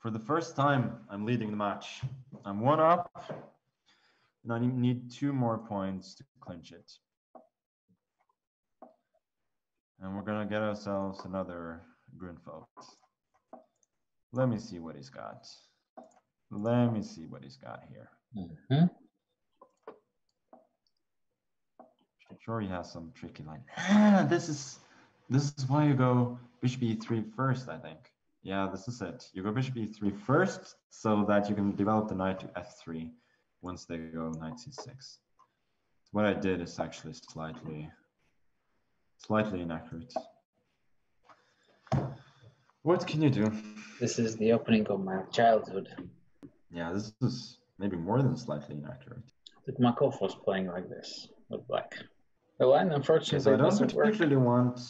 For the first time, I'm leading the match. I'm one up, and I need 2 more points to clinch it. And we're gonna get ourselves another Grunfeld. Let me see what he's got. Let me see what he's got here. Mm-hmm. I'm sure he has some tricky line. This is why you go bishop e3 first, I think. Yeah, this is it. You go bishop e3 first so that you can develop the knight to f3 once they go knight c6. So what I did is actually slightly inaccurate. What can you do? This is the opening of my childhood. Yeah, this is maybe more than slightly inaccurate. Tukmakov was playing like this with black. The line, unfortunately, so I don't particularly want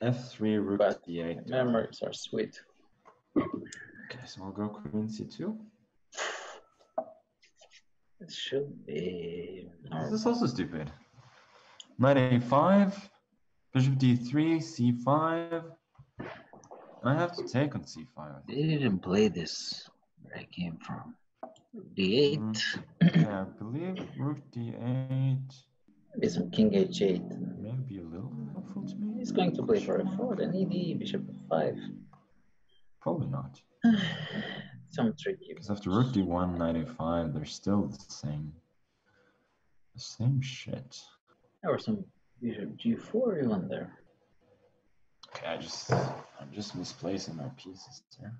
f3, rook but d8. Memories are sweet. Okay, so I'll go queen c2. It should be. This is also stupid. Knight a5, bishop d3, c5. I have to take on c5. They didn't play this where I came from. d8. Yeah, I believe rook d8. Maybe some king h8. Maybe a little helpful to me. He's going to play for a4, then e, bishop f5. Probably not. Some tricky. Because after rook d1, knight a5, they're still the same shit. There were some bishop g4 even there. Okay, I'm just misplacing my pieces there.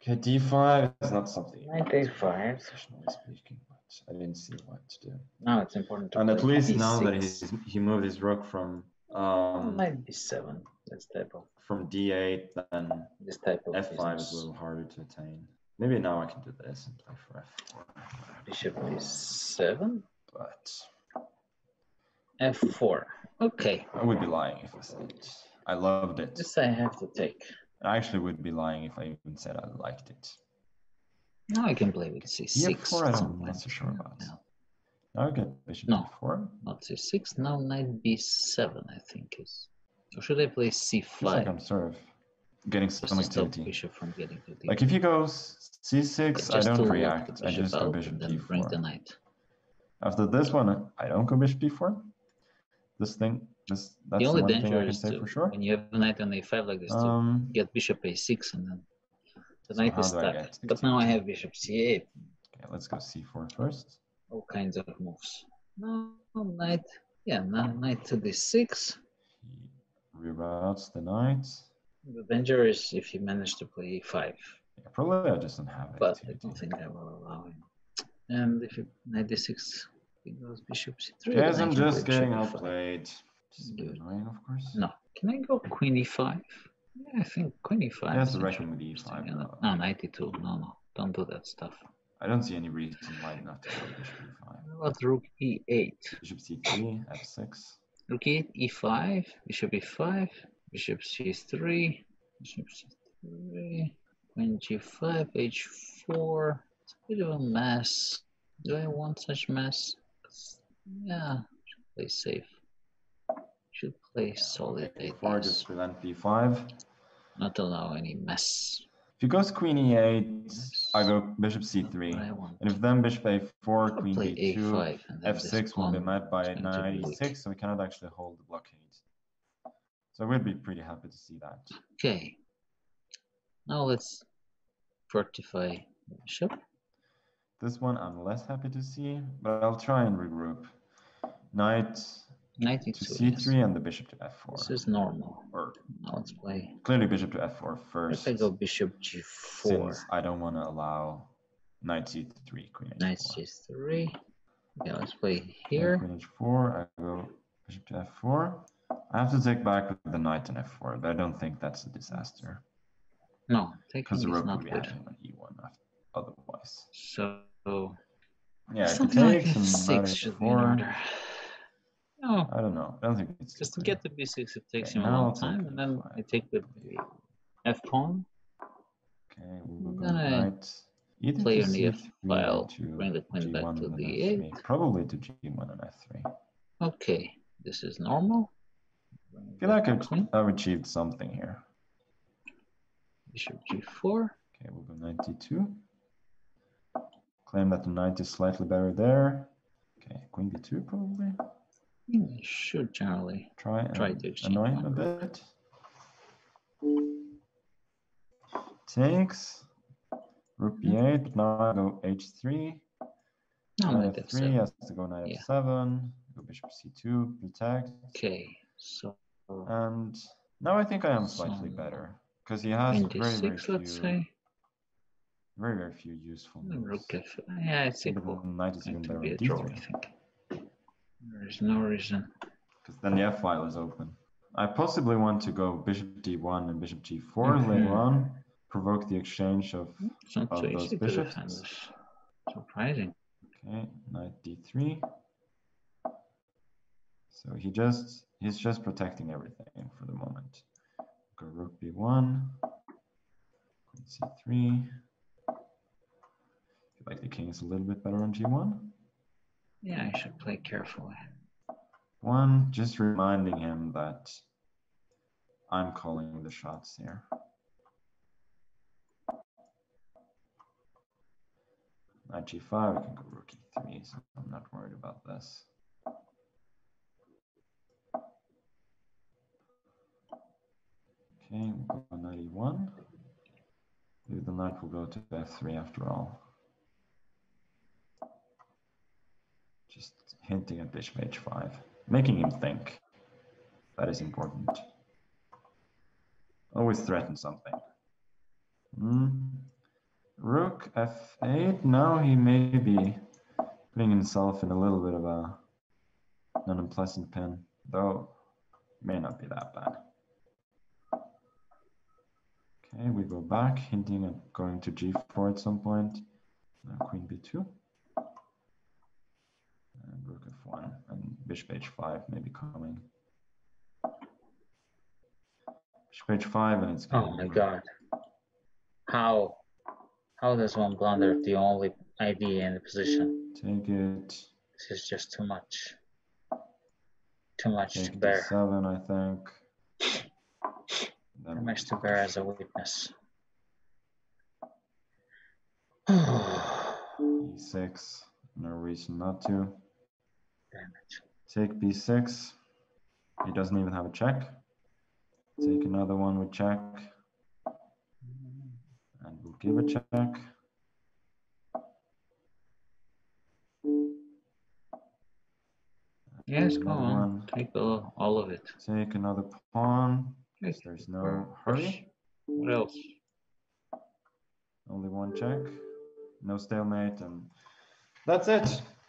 Okay, d5 is not something. Knight a5. Speaking, but I didn't see what to do. No, it's important. To and at least now that he moved his rook from knight b7. That's typo. From d8, then this type of f5 is a little harder to attain. Maybe now I can do this and play for f4. Bishop b7, but f4. Okay. I would be lying if I said it. I loved it. This I have to take. I actually would be lying if I even said I liked it. Now I can play with c6. F4, I'm not so sure about. Now I get bishop d4. Not c6. Now knight b7, I think is. Or should I play c5? Like I'm sort of getting some activity. Bishop from getting to like if he goes c6, I don't react. I just go bishop d4. Bring the knight. After this one, I don't go bishop d4. This thing, that's the only one danger thing I can say for sure. When you have a knight on a5 like this, to get bishop a6 and then the knight is stuck. But now I have bishop c8. Okay, let's go c4 first. All kinds of moves. No, knight, yeah, knight to d6. He reroutes the knight. The danger is if you manage to play e5. Yeah, probably I just don't have it. But I don't think I will allow him. And if you knight d6. It goes bishop c3. Yes, I'm just getting outplayed. Just annoying, of course. No. Can I go queen e5? Yeah, I think queen e5. That's the reckon with e5. No, knight e2. No. Don't do that stuff. I don't see any reason why not to go bishop e5. What about rook e8? Bishop c3, f6. Rook e8, e5, bishop e5, bishop c3, bishop c3, queen g5, h4. It's a bit of a mess. Do I want such mess? Yeah, should play safe. Should play solid. Or just prevent b5. Not allow any mess. If he goes queen e8, yes. I go bishop c3. And if then bishop a4, queen d2, a5, f6 will be met by knight e6, so we cannot actually hold the blockade. So I would be pretty happy to see that. Okay. Now let's fortify the bishop. This one I'm less happy to see, but I'll try and regroup. Knight to c3 and the bishop to f4. This is normal. Or now let's play. Clearly bishop to f4 first. If I go bishop g4. Since I don't want to allow knight c3, queen h4. Knight c3. Yeah, let's play here. Queen h4, I go bishop to f4. I have to take back with the knight on f4, but I don't think that's a disaster. No, taking is not good. Because the rook would be happening on e1 after, otherwise. So... yeah, something like f6 should be in order. No. I don't know. I don't think it's just to get the b6, it takes him a long time, and then I take the f pawn. Okay, we'll go right. Play on the f file, bring the queen back to the f8. Probably to g1 and f3. Okay, this is normal. I feel like I've achieved something here. Bishop g4. Okay, we'll go knight d2. Claim that the knight is slightly better there. Okay, queen b2 probably. You should generally try to annoy him a bit. Takes. Rook b8, but now I go h3. Knight f3 has to go knight f7. Go bishop c2, protect. Okay, so. And now I think I am slightly better because he has very, very few useful moves. Yeah, I think the knight is even better on d3. I think. There is no reason. Because then the f file is open. I possibly want to go bishop d1 and bishop g4 later on, provoke the exchange of those bishops. Surprising. Okay, knight d3. So he's just protecting everything for the moment. Go rook b1, queen c3. I feel like the king is a little bit better on g1. Yeah, I should play carefully. One, just reminding him that I'm calling the shots here. Knight g5, we can go rook e3, so I'm not worried about this. Okay, we'll go knight e1. Maybe the knight will go to f3 after all. Just hinting at bishop h5, making him think. That is important. Always threaten something. Rook f8. Now he may be putting himself in a little bit of an unpleasant pin, though it may not be that bad. Okay, we go back, hinting at going to g4 at some point. Now queen b2. And rook f1 and bishop h5 may be coming. Bishop h5 and it's coming. Oh my god. How does one blunder the only idea in the position? Take it. This is just too much. Too much to bear. Seven, I think. Too much to bear as a weakness. E6, no reason not to. Damn it. Take B6. He doesn't even have a check. Take another one with check. And we'll give a check. Yes, go on. Take all of it. Take another pawn. There's no hurry. What else? Only one check. No stalemate, and that's it.